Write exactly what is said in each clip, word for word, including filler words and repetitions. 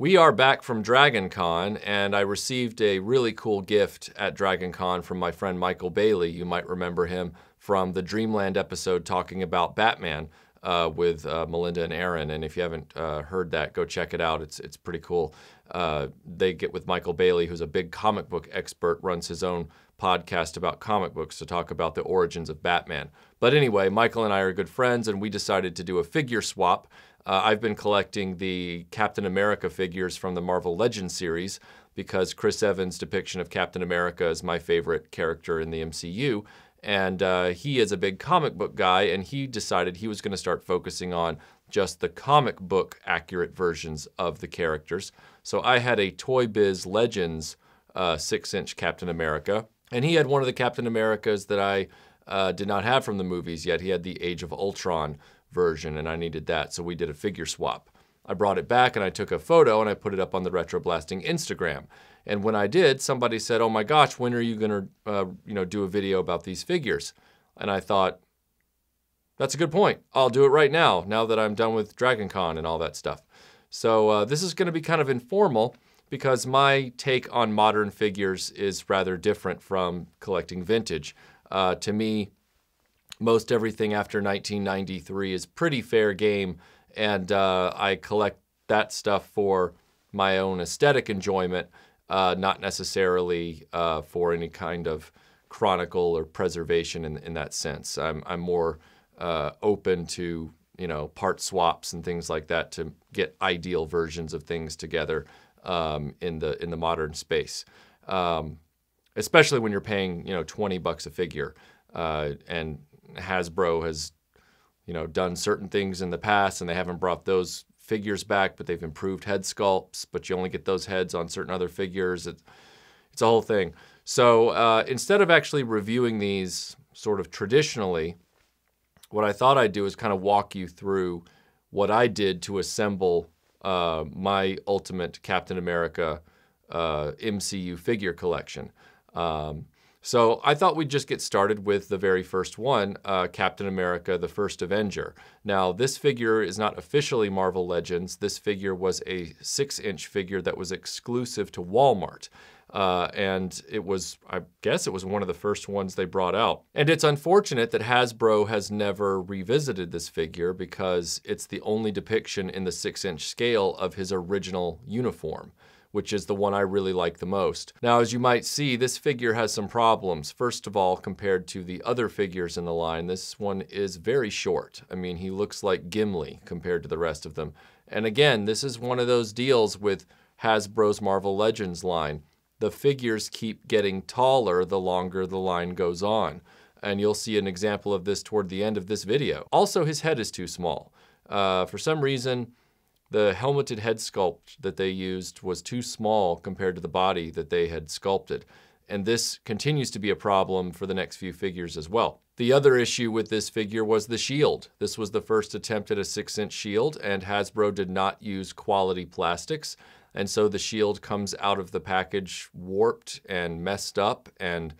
We are back from Dragon Con, and I received a really cool gift at Dragon Con from my friend Michael Bailey. You might remember him from the Dreamland episode talking about Batman uh, with uh, Melinda and Aaron. And if you haven't uh, heard that, go check it out. It's, it's pretty cool. Uh, they get with Michael Bailey, who's a big comic book expert, runs his own podcast about comic books to talk about the origins of Batman. But anyway, Michael and I are good friends, and we decided to do a figure swap. Uh, I've been collecting the Captain America figures from the Marvel Legends series because Chris Evans' depiction of Captain America is my favorite character in the M C U. And uh, he is a big comic book guy, and he decided he was going to start focusing on just the comic book accurate versions of the characters. So I had a Toy Biz Legends uh, six inch Captain America, and he had one of the Captain Americas that I uh, did not have from the movies yet. He had the Age of Ultron version, and I needed that, so we did a figure swap. I brought it back and I took a photo and I put it up on the Retro Blasting Instagram. And when I did, somebody said, "Oh my gosh, when are you gonna uh, you know, do a video about these figures?" And I thought, that's a good point. I'll do it right now, now that I'm done with Dragon Con and all that stuff. So uh, this is gonna be kind of informal because my take on modern figures is rather different from collecting vintage. Uh, to me, most everything after nineteen ninety-three is pretty fair game, and uh, I collect that stuff for my own aesthetic enjoyment, uh, not necessarily uh, for any kind of chronicle or preservation in, in that sense. I'm, I'm more uh, open to, you know, part swaps and things like that to get ideal versions of things together um, in the in the modern space, um, especially when you're paying, you know, twenty bucks a figure, uh, and Hasbro has, you know, done certain things in the past, and they haven't brought those figures back, but they've improved head sculpts, but you only get those heads on certain other figures. It, it's a whole thing. So uh, instead of actually reviewing these sort of traditionally, what I thought I'd do is kind of walk you through what I did to assemble uh, my ultimate Captain America uh, M C U figure collection. Um, So I thought we'd just get started with the very first one, uh, Captain America, the First Avenger. Now, this figure is not officially Marvel Legends. This figure was a six inch figure that was exclusive to Walmart. Uh, and it was, I guess it was one of the first ones they brought out. And it's unfortunate that Hasbro has never revisited this figure because it's the only depiction in the six inch scale of his original uniform, which is the one I really like the most. Now, as you might see, this figure has some problems. First of all, compared to the other figures in the line, this one is very short. I mean, he looks like Gimli compared to the rest of them. And again, this is one of those deals with Hasbro's Marvel Legends line. The figures keep getting taller the longer the line goes on. And you'll see an example of this toward the end of this video. Also, his head is too small. Uh, for some reason, the helmeted head sculpt that they used was too small compared to the body that they had sculpted. And this continues to be a problem for the next few figures as well. The other issue with this figure was the shield. This was the first attempt at a six inch shield, and Hasbro did not use quality plastics. And so the shield comes out of the package warped and messed up, and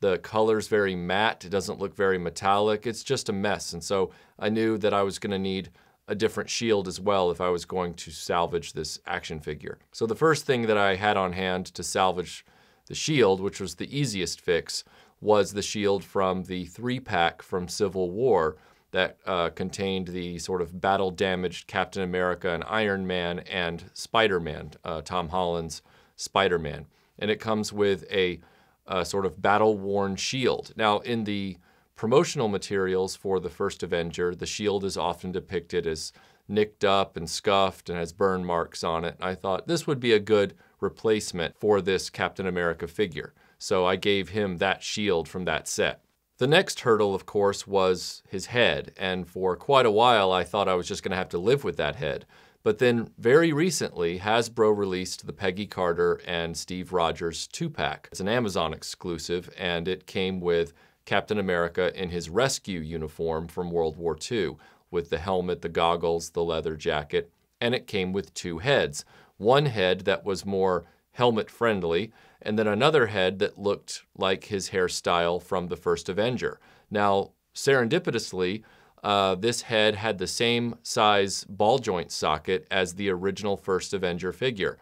the color's very matte. It doesn't look very metallic. It's just a mess. And so I knew that I was gonna need a different shield as well if I was going to salvage this action figure. So the first thing that I had on hand to salvage the shield, which was the easiest fix, was the shield from the three pack from Civil War that uh, contained the sort of battle-damaged Captain America and Iron Man and Spider-Man, uh, Tom Holland's Spider-Man. And it comes with a, a sort of battle-worn shield. Now, in the promotional materials for the First Avenger, the shield is often depicted as nicked up and scuffed and has burn marks on it. And I thought this would be a good replacement for this Captain America figure. So I gave him that shield from that set. The next hurdle, of course, was his head. And for quite a while, I thought I was just gonna have to live with that head. But then very recently, Hasbro released the Peggy Carter and Steve Rogers two pack. It's an Amazon exclusive, and it came with Captain America in his rescue uniform from World War Two, with the helmet, the goggles, the leather jacket, and it came with two heads. One head that was more helmet-friendly, and then another head that looked like his hairstyle from the First Avenger. Now, serendipitously, Uh, this head had the same size ball joint socket as the original First Avenger figure.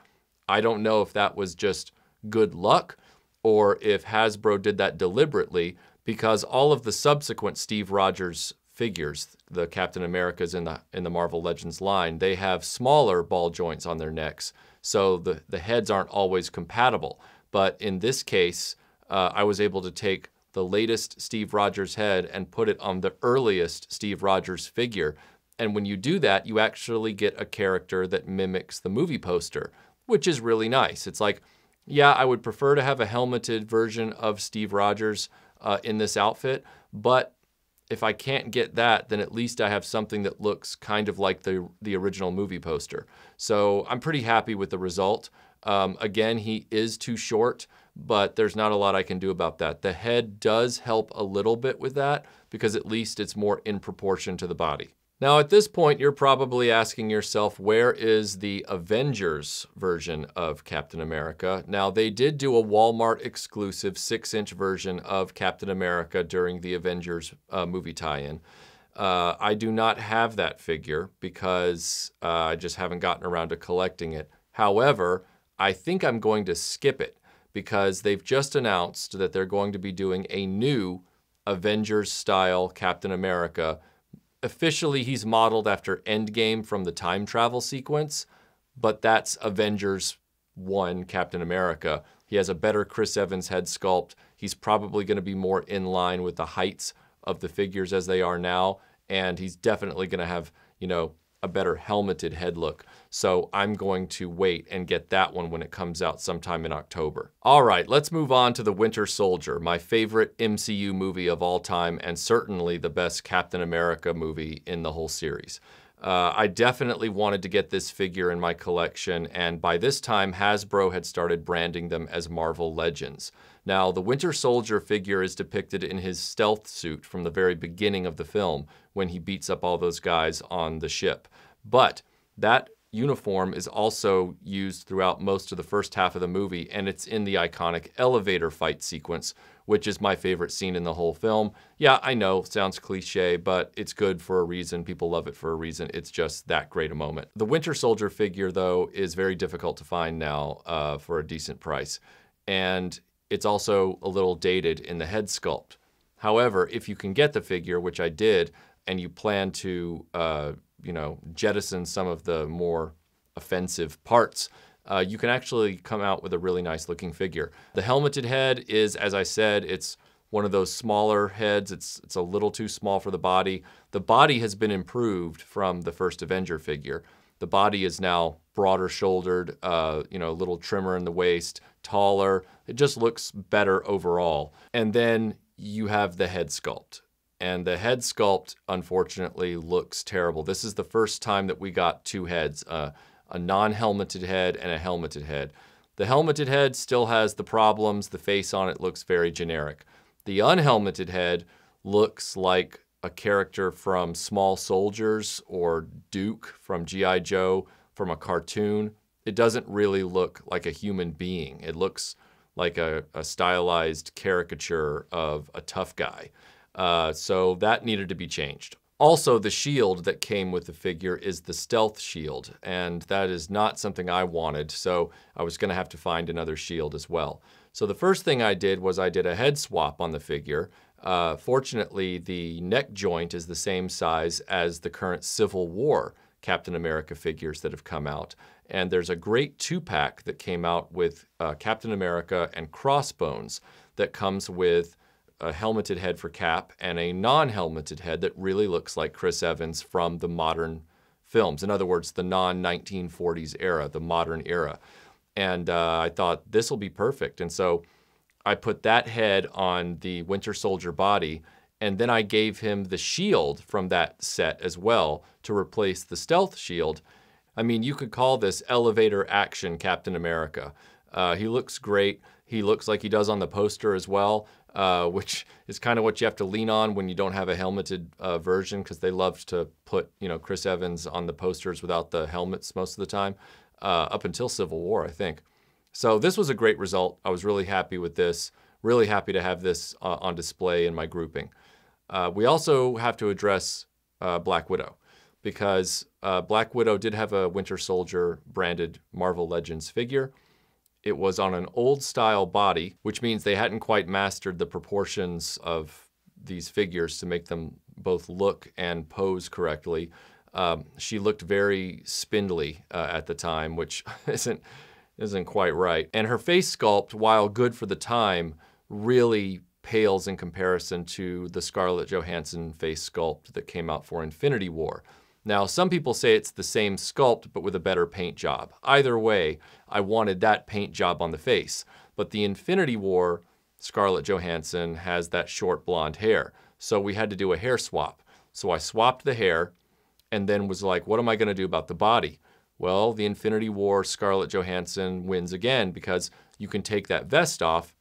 I don't know if that was just good luck or if Hasbro did that deliberately, because all of the subsequent Steve Rogers figures, the Captain Americas in the, in the Marvel Legends line, they have smaller ball joints on their necks, so the, the heads aren't always compatible. But in this case, uh, I was able to take the latest Steve Rogers head and put it on the earliest Steve Rogers figure. And when you do that, you actually get a character that mimics the movie poster, which is really nice. It's like, yeah, I would prefer to have a helmeted version of Steve Rogers uh, in this outfit, but if I can't get that, then at least I have something that looks kind of like the, the original movie poster. So I'm pretty happy with the result. Um, again, he is too short, but there's not a lot I can do about that. The head does help a little bit with that, because at least it's more in proportion to the body. Now at this point, you're probably asking yourself, where is the Avengers version of Captain America? Now they did do a Walmart exclusive six inch version of Captain America during the Avengers uh, movie tie-in. Uh, I do not have that figure because uh, I just haven't gotten around to collecting it. However, I think I'm going to skip it, because they've just announced that they're going to be doing a new Avengers-style Captain America. Officially, he's modeled after Endgame from the time travel sequence, but that's Avengers one Captain America. He has a better Chris Evans head sculpt. He's probably going to be more in line with the heights of the figures as they are now, and he's definitely going to have, you know, a better helmeted head look. So I'm going to wait and get that one when it comes out sometime in October. All right, let's move on to the Winter Soldier, my favorite M C U movie of all time, and certainly the best Captain America movie in the whole series. Uh, I definitely wanted to get this figure in my collection, and by this time Hasbro had started branding them as Marvel Legends. Now, the Winter Soldier figure is depicted in his stealth suit from the very beginning of the film when he beats up all those guys on the ship. But that uniform is also used throughout most of the first half of the movie, and it's in the iconic elevator fight sequence, which is my favorite scene in the whole film. Yeah, I know, sounds cliche, but it's good for a reason. People love it for a reason. It's just that great a moment. The Winter Soldier figure, though, is very difficult to find now uh, for a decent price, and it's also a little dated in the head sculpt. However, if you can get the figure, which I did, and you plan to uh, you know, jettison some of the more offensive parts, uh, you can actually come out with a really nice looking figure. The helmeted head is, as I said, it's one of those smaller heads. It's, it's a little too small for the body. The body has been improved from the first Avenger figure. The body is now broader shouldered, uh, you know, a little trimmer in the waist, taller. It just looks better overall. And then you have the head sculpt. And the head sculpt, unfortunately, looks terrible. This is the first time that we got two heads, uh, a non-helmeted head and a helmeted head. The helmeted head still has the problems. The face on it looks very generic. The unhelmeted head looks like a character from Small Soldiers or Duke from G I Joe, from a cartoon. It doesn't really look like a human being. It looks like a, a stylized caricature of a tough guy. Uh, so that needed to be changed. Also, the shield that came with the figure is the stealth shield, and that is not something I wanted, so I was going to have to find another shield as well. So the first thing I did was I did a head swap on the figure. Uh, fortunately, the neck joint is the same size as the current Civil War Captain America figures that have come out, and there's a great two-pack that came out with uh, Captain America and Crossbones that comes with a helmeted head for Cap and a non-helmeted head that really looks like Chris Evans from the modern films. In other words, the non nineteen forties era, the modern era. And uh, I thought this will be perfect. And so I put that head on the Winter Soldier body, and then I gave him the shield from that set as well to replace the stealth shield. I mean, you could call this elevator action Captain America. Uh, he looks great. He looks like he does on the poster as well. Uh, which is kind of what you have to lean on when you don't have a helmeted uh, version, because they love to put, you know, Chris Evans on the posters without the helmets most of the time, uh, up until Civil War, I think. So this was a great result. I was really happy with this, really happy to have this uh, on display in my grouping. Uh, we also have to address uh, Black Widow, because uh, Black Widow did have a Winter Soldier branded Marvel Legends figure. It was on an old style body, which means they hadn't quite mastered the proportions of these figures to make them both look and pose correctly. Um, she looked very spindly uh, at the time, which isn't, isn't quite right. And her face sculpt, while good for the time, really pales in comparison to the Scarlett Johansson face sculpt that came out for Infinity War. Now, some people say it's the same sculpt, but with a better paint job. Either way, I wanted that paint job on the face. But the Infinity War Scarlett Johansson has that short blonde hair, so we had to do a hair swap. So I swapped the hair and then was like, what am I gonna do about the body? Well, the Infinity War Scarlett Johansson wins again, because you can take that vest off,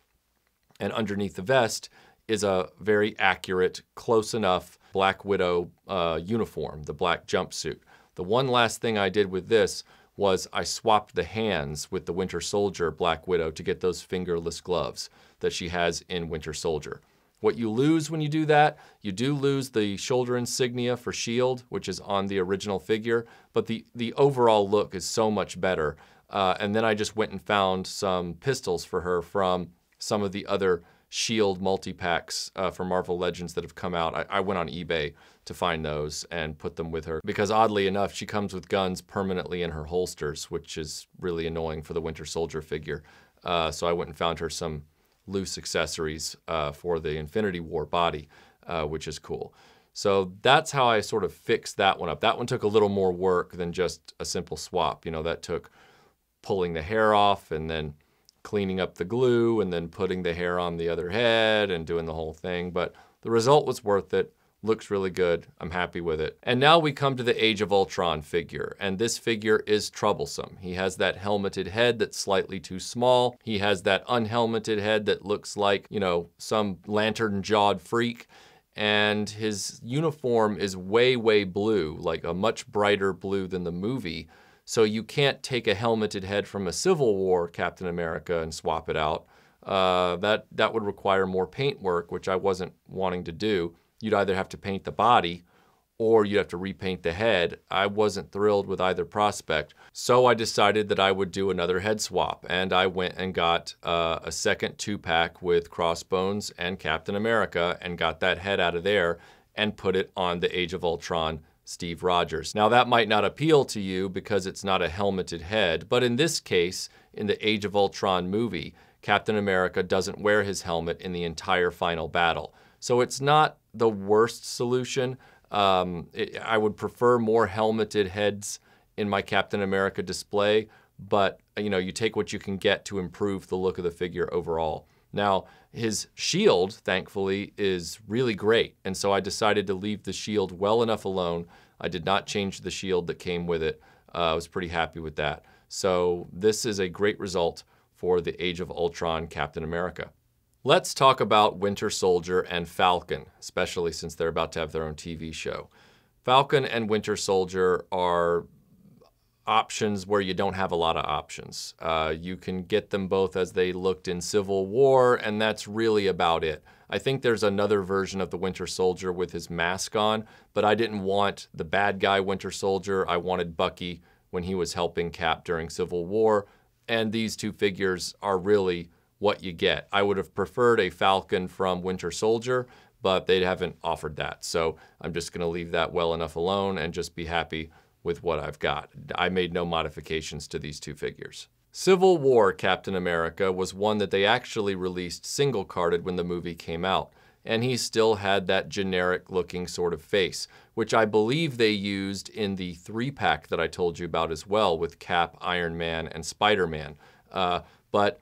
and underneath the vest is a very accurate, close enough Black Widow uh, uniform, the black jumpsuit. The one last thing I did with this was I swapped the hands with the Winter Soldier Black Widow to get those fingerless gloves that she has in Winter Soldier. What you lose when you do that, you do lose the shoulder insignia for shield, which is on the original figure, but the, the overall look is so much better. Uh, and then I just went and found some pistols for her from some of the other shield multi-packs uh, for Marvel Legends that have come out. I, I went on eBay to find those and put them with her, because oddly enough, she comes with guns permanently in her holsters, which is really annoying for the Winter Soldier figure. Uh, so I went and found her some loose accessories uh, for the Infinity War body, uh, which is cool. So that's how I sort of fixed that one up. That one took a little more work than just a simple swap. You know, that took pulling the hair off and then cleaning up the glue and then putting the hair on the other head and doing the whole thing. But the result was worth it. Looks really good. I'm happy with it. And now we come to the Age of Ultron figure, and this figure is troublesome. He has that helmeted head that's slightly too small. He has that unhelmeted head that looks like, you know, some lantern-jawed freak. And his uniform is way, way blue, like a much brighter blue than the movie. So you can't take a helmeted head from a Civil War Captain America and swap it out. Uh, that, that would require more paint work, which I wasn't wanting to do. You'd either have to paint the body or you'd have to repaint the head. I wasn't thrilled with either prospect. So I decided that I would do another head swap, and I went and got uh, a second two pack with Crossbones and Captain America and got that head out of there and put it on the Age of Ultron Steve Rogers. Now that might not appeal to you because it's not a helmeted head, but in this case, in the Age of Ultron movie, Captain America doesn't wear his helmet in the entire final battle. So it's not the worst solution. Um, it, I would prefer more helmeted heads in my Captain America display, but you know, you take what you can get to improve the look of the figure overall. Now, his shield, thankfully, is really great, and so I decided to leave the shield well enough alone. I did not change the shield that came with it. Uh, I was pretty happy with that. So this is a great result for the Age of Ultron Captain America. Let's talk about Winter Soldier and Falcon, especially since they're about to have their own T V show. Falcon and Winter Soldier are options where you don't have a lot of options. Uh, you can get them both as they looked in Civil War, and that's really about it. I think there's another version of the Winter Soldier with his mask on, but I didn't want the bad guy Winter Soldier. I wanted Bucky when he was helping Cap during Civil War, and these two figures are really what you get. I would have preferred a Falcon from Winter Soldier, but they haven't offered that. So I'm just gonna leave that well enough alone and just be happy with what I've got. I made no modifications to these two figures. Civil War Captain America was one that they actually released single-carded when the movie came out, and he still had that generic-looking sort of face, which I believe they used in the three-pack that I told you about as well, with Cap, Iron Man, and Spider-Man. Uh, but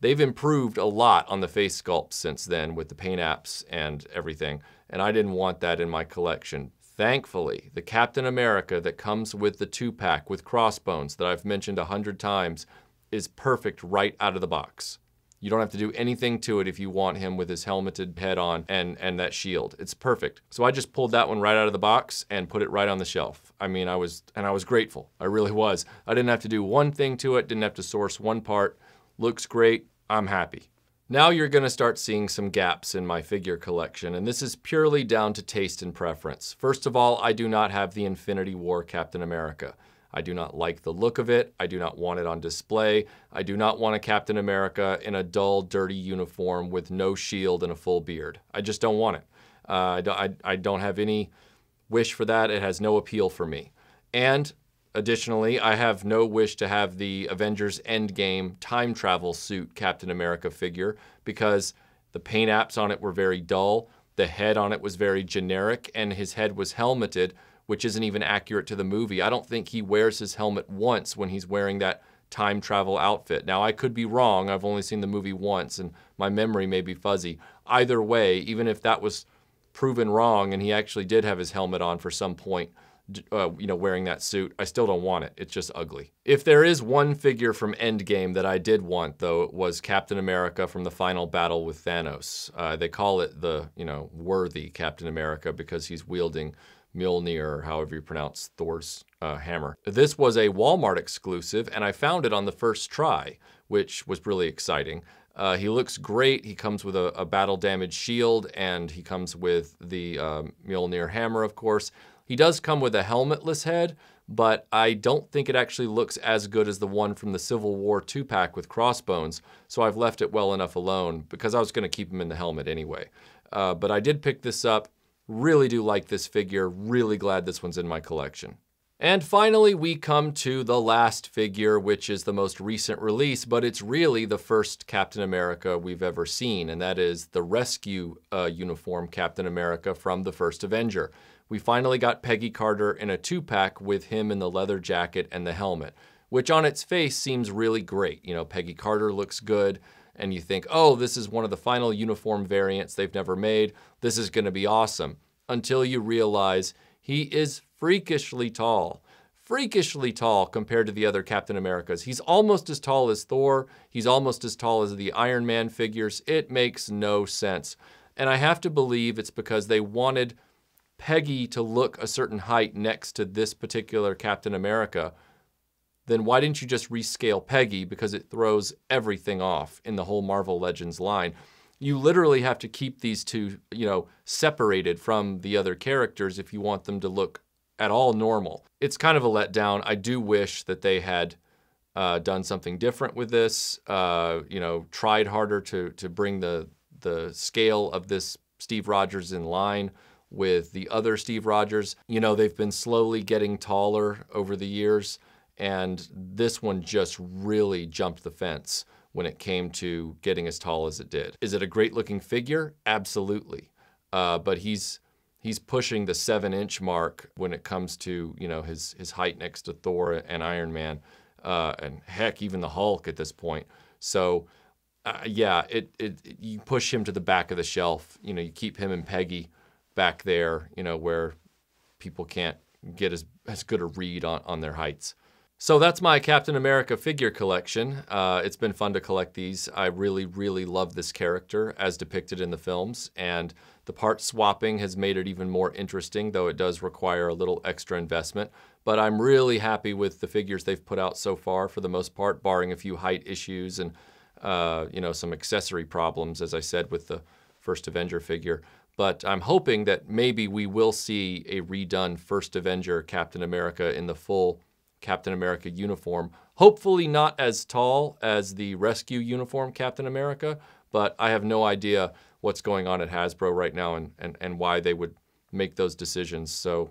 they've improved a lot on the face sculpt since then with the paint apps and everything, and I didn't want that in my collection. Thankfully, the Captain America that comes with the two-pack with Crossbones that I've mentioned a hundred times is perfect right out of the box. You don't have to do anything to it if you want him with his helmeted head on and, and that shield. It's perfect. So I just pulled that one right out of the box and put it right on the shelf. I mean, I was, and I was grateful. I really was. I didn't have to do one thing to it, didn't have to source one part. Looks great. I'm happy. Now you're going to start seeing some gaps in my figure collection, and this is purely down to taste and preference. First of all, I do not have the Infinity War Captain America. I do not like the look of it. I do not want it on display. I do not want a Captain America in a dull, dirty uniform with no shield and a full beard. I just don't want it. Uh, I, I don't have any wish for that. It has no appeal for me. And additionally, I have no wish to have the Avengers Endgame time travel suit Captain America figure because the paint apps on it were very dull, the head on it was very generic, and his head was helmeted, which isn't even accurate to the movie. I don't think he wears his helmet once when he's wearing that time travel outfit. Now, I could be wrong. I've only seen the movie once, and my memory may be fuzzy. Either way, even if that was proven wrong and he actually did have his helmet on for some point, Uh, you know, wearing that suit, I still don't want it. It's just ugly. If there is one figure from Endgame that I did want, though, it was Captain America from the final battle with Thanos. Uh, they call it the, you know, worthy Captain America because he's wielding Mjolnir, or however you pronounce Thor's uh, hammer. This was a Walmart exclusive, and I found it on the first try, which was really exciting. Uh, he looks great. He comes with a, a battle-damaged shield, and he comes with the uh, Mjolnir hammer, of course. He does come with a helmetless head, but I don't think it actually looks as good as the one from the Civil War two pack with Crossbones, so I've left it well enough alone because I was going to keep him in the helmet anyway. Uh, but I did pick this up, really do like this figure, really glad this one's in my collection. And finally, we come to the last figure, which is the most recent release, but it's really the first Captain America we've ever seen, and that is the rescue uh, uniform Captain America from the First Avenger. We finally got Peggy Carter in a two pack with him in the leather jacket and the helmet, which on its face seems really great. You know, Peggy Carter looks good, and you think, oh, this is one of the final uniform variants they've never made. This is going to be awesome. Until you realize he is freakishly tall. Freakishly tall compared to the other Captain Americas. He's almost as tall as Thor. He's almost as tall as the Iron Man figures. It makes no sense. And I have to believe it's because they wanted Peggy to look a certain height next to this particular Captain America. Then why didn't you just rescale Peggy, because it throws everything off in the whole Marvel Legends line. You literally have to keep these two, you know, separated from the other characters if you want them to look at all normal. It's kind of a letdown. I do wish that they had uh, done something different with this, uh, you know, tried harder to, to bring the, the scale of this Steve Rogers in line with the other Steve Rogers. You know, they've been slowly getting taller over the years, and this one just really jumped the fence when it came to getting as tall as it did. Is it a great looking figure? Absolutely. Uh, but he's he's pushing the seven inch mark when it comes to, you know, his, his height next to Thor and Iron Man, uh, and heck, even the Hulk at this point. So uh, yeah, it, it, it you push him to the back of the shelf. You know, you keep him and Peggy back there, you know, where people can't get as, as good a read on, on their heights. So that's my Captain America figure collection. Uh, it's been fun to collect these. I really, really love this character as depicted in the films, and the part swapping has made it even more interesting, though it does require a little extra investment. But I'm really happy with the figures they've put out so far for the most part, barring a few height issues and, uh, you know, some accessory problems, as I said, with the First Avenger figure. But I'm hoping that maybe we will see a redone First Avenger Captain America in the full Captain America uniform. Hopefully not as tall as the rescue uniform Captain America, but I have no idea what's going on at Hasbro right now and, and, and why they would make those decisions. So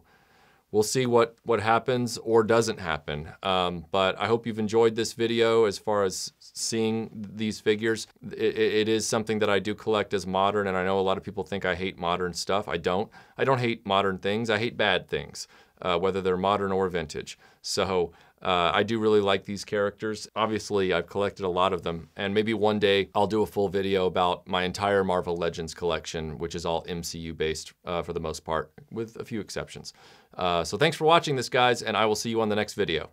we'll see what, what happens or doesn't happen. Um, but I hope you've enjoyed this video as far as seeing these figures. It, it is something that I do collect as modern, and I know a lot of people think I hate modern stuff. I don't. I don't hate modern things. I hate bad things, uh, whether they're modern or vintage. So uh, I do really like these characters. Obviously, I've collected a lot of them, and maybe one day I'll do a full video about my entire Marvel Legends collection, which is all M C U based uh, for the most part, with a few exceptions. Uh, so thanks for watching this, guys, and I will see you on the next video.